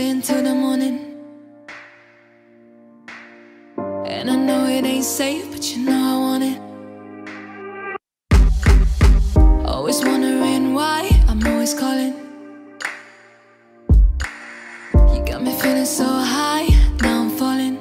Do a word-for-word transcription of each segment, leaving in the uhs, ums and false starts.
stay until the morning. And I know it ain't safe, but you know I want it. Always wondering why I'm always calling. You got me feeling so high, now I'm falling.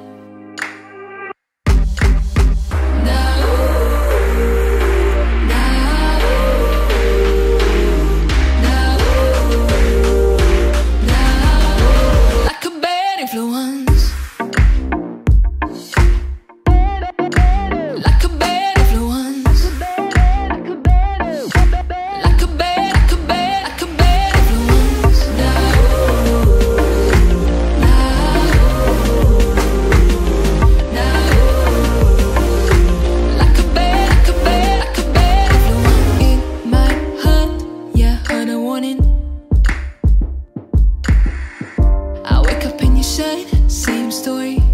Same story.